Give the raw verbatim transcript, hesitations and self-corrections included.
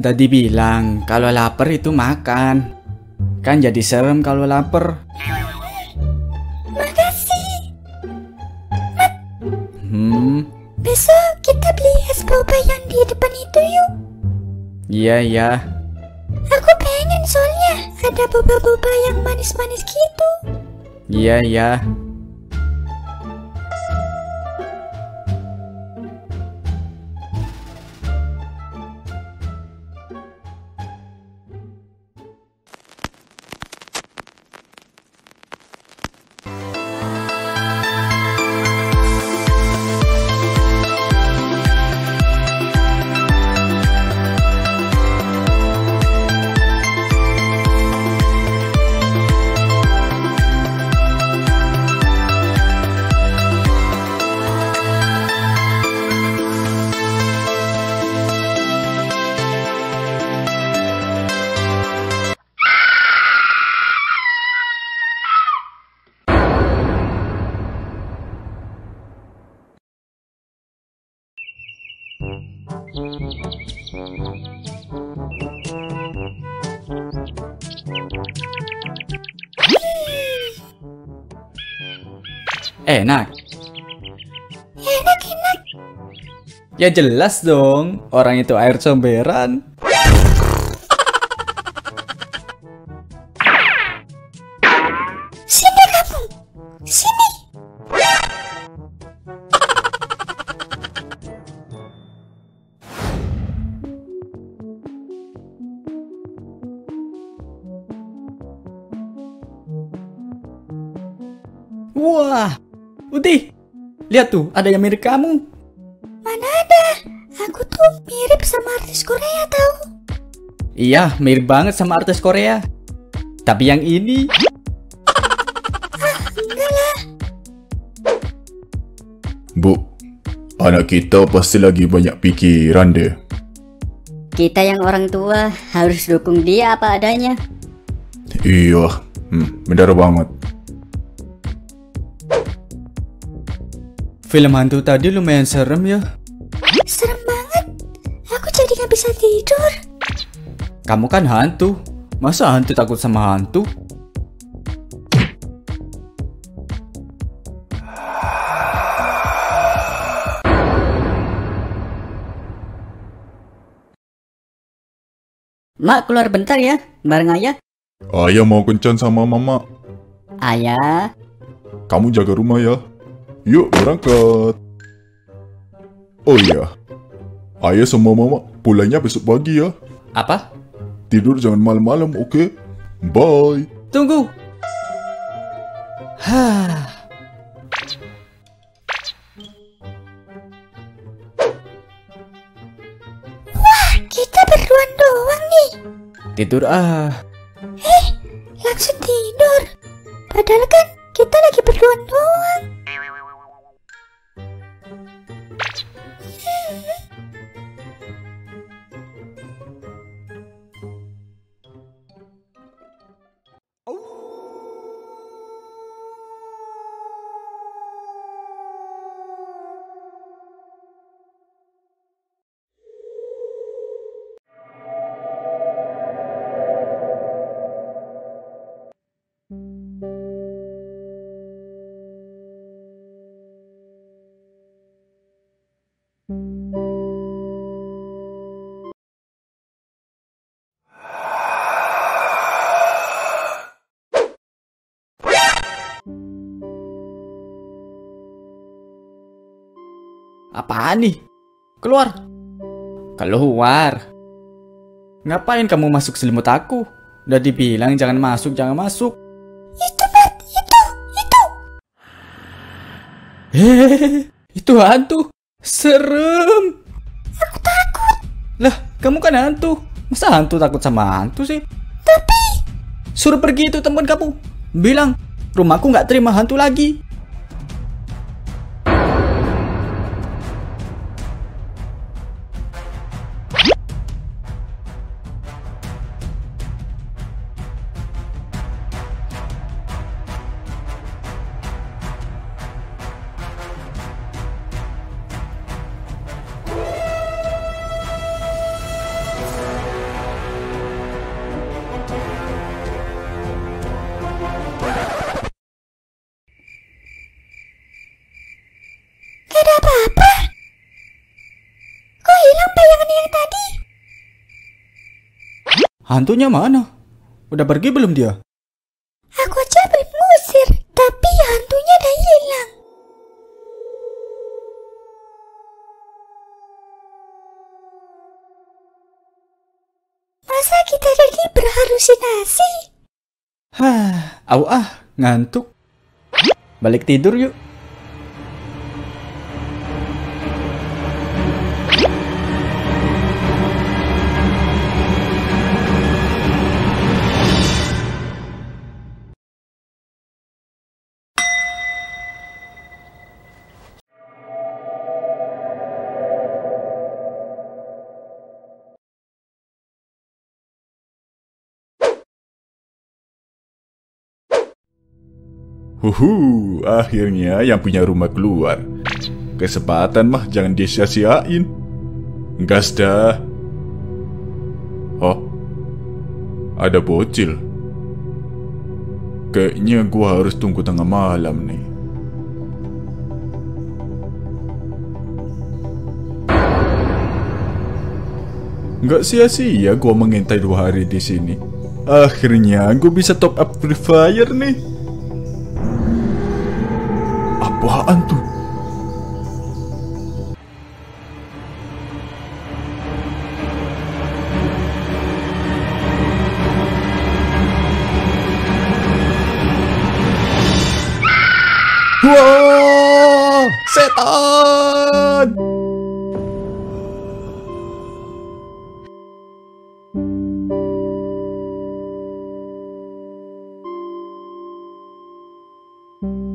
Tadi bilang kalau lapar itu makan. Kan jadi serem kalau lapar. Makasih. Mat. Hmm. Besok kita beli es boba yang di depan itu yuk. Iya ya. Aku pengen soalnya ada boba-boba yang manis-manis gitu. Iya ya. Enak. Enak, enak. Ya jelas dong, orang itu air comberan. Sini kamu, sini. Wah, Putih, lihat tuh, ada yang mirip kamu. Mana ada? Aku tuh mirip sama artis Korea tahu? Iya, mirip banget sama artis Korea. Tapi yang ini. Ah, enggak lah. Bu, anak kita pasti lagi banyak pikiran deh. Kita yang orang tua harus dukung dia apa adanya. Iya, hmm, benar banget. Film hantu tadi lumayan serem ya. Serem banget. Aku jadi gak bisa tidur. Kamu kan hantu. Masa hantu takut sama hantu? Mak, keluar bentar ya. Bareng ayah. Ayah mau kencan sama mama. Ayah. Kamu jaga rumah ya. Yuk berangkat. Oh iya, ayah sama mama pulangnya besok pagi ya. Apa? Tidur jangan malam-malam, oke? Okay? Bye. Tunggu. Hah. Wah, kita berduaan doang nih. Tidur ah. Eh, langsung tidur. Padahal kan kita lagi berduaan doang. Apaan nih? Keluar. Keluar. Ngapain kamu masuk selimut aku? Udah dibilang jangan masuk, jangan masuk. Itu, Mat. Itu, itu. Hehehe, itu hantu. Serem. Aku takut. Lah, kamu kan hantu. Masa hantu takut sama hantu sih? Tapi. Suruh pergi itu teman kamu. Bilang, rumahku nggak terima hantu lagi. hantunya yang tadi. Hantunya mana? Udah pergi belum dia? Aku coba musir, tapi hantunya udah hilang. Masa kita jadi berhalusinasi? Hah, au ah, ngantuk. Balik tidur yuk. Huhu, akhirnya yang punya rumah keluar. Kesempatan mah jangan disia-siain. Gas dah. Oh, ada bocil. Kayaknya gua harus tunggu tengah malam nih. Nggak sia-sia gua mengintai dua hari di sini. Akhirnya gua bisa top up Free Fire nih. Apaan tuh? Wah, setan!